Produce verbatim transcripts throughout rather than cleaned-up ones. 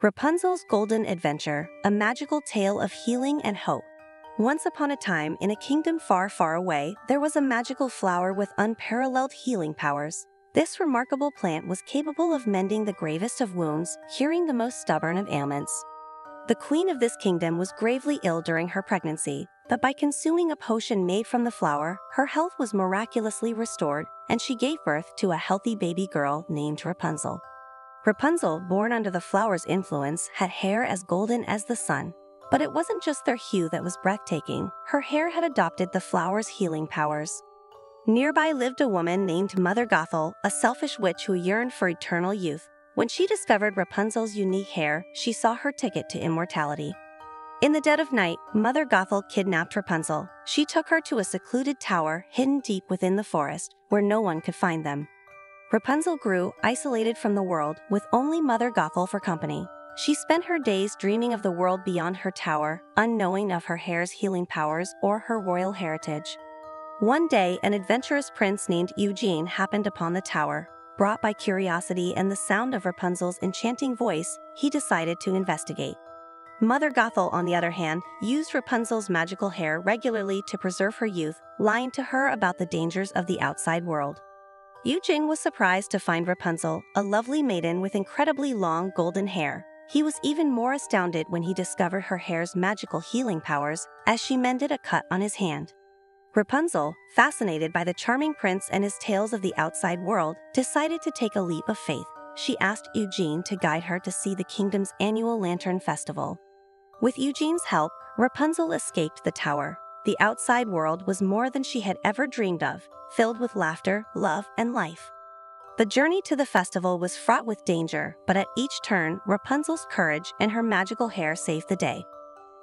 Rapunzel's Golden Adventure, a magical tale of healing and hope. Once upon a time, in a kingdom far, far away, there was a magical flower with unparalleled healing powers. This remarkable plant was capable of mending the gravest of wounds, curing the most stubborn of ailments. The queen of this kingdom was gravely ill during her pregnancy, but by consuming a potion made from the flower, her health was miraculously restored, and she gave birth to a healthy baby girl named Rapunzel. Rapunzel, born under the flower's influence, had hair as golden as the sun. But it wasn't just their hue that was breathtaking. Her hair had adopted the flower's healing powers. Nearby lived a woman named Mother Gothel, a selfish witch who yearned for eternal youth. When she discovered Rapunzel's unique hair, she saw her ticket to immortality. In the dead of night, Mother Gothel kidnapped Rapunzel. She took her to a secluded tower hidden deep within the forest, where no one could find them. Rapunzel grew isolated from the world, with only Mother Gothel for company. She spent her days dreaming of the world beyond her tower, unknowing of her hair's healing powers or her royal heritage. One day, an adventurous prince named Eugene happened upon the tower. Brought by curiosity and the sound of Rapunzel's enchanting voice, he decided to investigate. Mother Gothel, on the other hand, used Rapunzel's magical hair regularly to preserve her youth, lying to her about the dangers of the outside world. Eugene was surprised to find Rapunzel, a lovely maiden with incredibly long golden hair. He was even more astounded when he discovered her hair's magical healing powers as she mended a cut on his hand. Rapunzel, fascinated by the charming prince and his tales of the outside world, decided to take a leap of faith. She asked Eugene to guide her to see the kingdom's annual Lantern Festival. With Eugene's help, Rapunzel escaped the tower. The outside world was more than she had ever dreamed of, filled with laughter, love, and life. The journey to the festival was fraught with danger, but at each turn, Rapunzel's courage and her magical hair saved the day.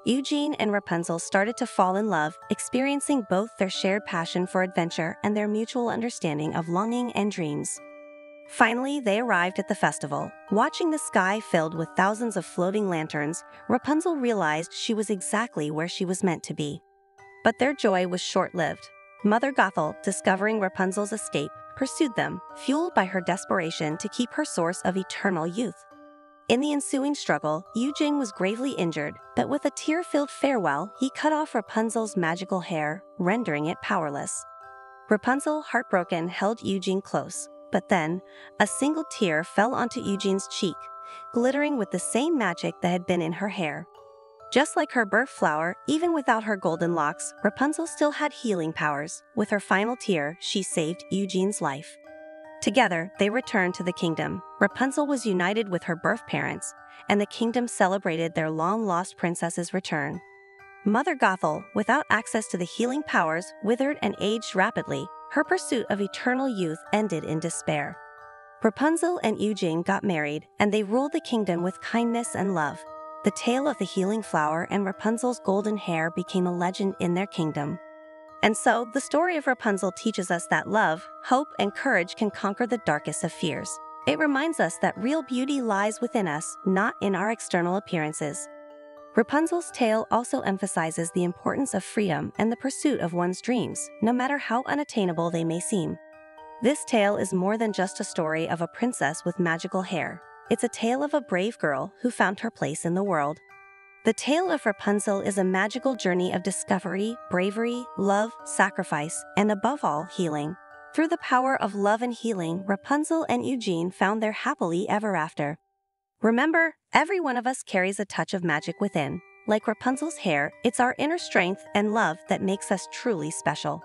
Eugene and Rapunzel started to fall in love, experiencing both their shared passion for adventure and their mutual understanding of longing and dreams. Finally, they arrived at the festival. Watching the sky filled with thousands of floating lanterns, Rapunzel realized she was exactly where she was meant to be. But their joy was short-lived. Mother Gothel, discovering Rapunzel's escape, pursued them, fueled by her desperation to keep her source of eternal youth. In the ensuing struggle, Eugene was gravely injured, but with a tear-filled farewell, he cut off Rapunzel's magical hair, rendering it powerless. Rapunzel, heartbroken, held Eugene close, but then, a single tear fell onto Eugene's cheek, glittering with the same magic that had been in her hair. Just like her birth flower, even without her golden locks, Rapunzel still had healing powers. With her final tear, she saved Eugene's life. Together, they returned to the kingdom. Rapunzel was united with her birth parents, and the kingdom celebrated their long-lost princess's return. Mother Gothel, without access to the healing powers, withered and aged rapidly. Her pursuit of eternal youth ended in despair. Rapunzel and Eugene got married, and they ruled the kingdom with kindness and love. The tale of the healing flower and Rapunzel's golden hair became a legend in their kingdom. And so, the story of Rapunzel teaches us that love, hope, and courage can conquer the darkest of fears. It reminds us that real beauty lies within us, not in our external appearances. Rapunzel's tale also emphasizes the importance of freedom and the pursuit of one's dreams, no matter how unattainable they may seem. This tale is more than just a story of a princess with magical hair. It's a tale of a brave girl who found her place in the world. The tale of Rapunzel is a magical journey of discovery, bravery, love, sacrifice, and above all, healing. Through the power of love and healing, Rapunzel and Eugene found their happily ever after. Remember, every one of us carries a touch of magic within. Like Rapunzel's hair, it's our inner strength and love that makes us truly special.